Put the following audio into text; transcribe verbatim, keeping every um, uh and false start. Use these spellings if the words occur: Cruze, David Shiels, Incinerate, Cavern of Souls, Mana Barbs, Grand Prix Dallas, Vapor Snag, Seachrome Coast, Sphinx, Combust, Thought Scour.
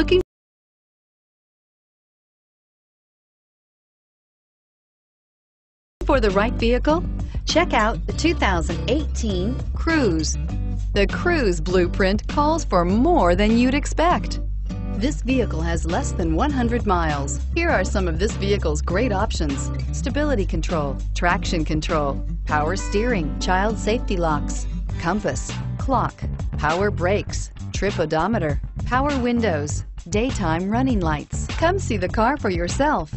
looking for the right vehicle? Check out the two thousand eighteen Cruze. The Cruze blueprint calls for more than you'd expect. This vehicle has less than one hundred miles. Here are some of this vehicle's great options: stability control, traction control, power steering, child safety locks, compass, clock, power brakes, trip odometer, power windows, daytime running lights. Come see the car for yourself.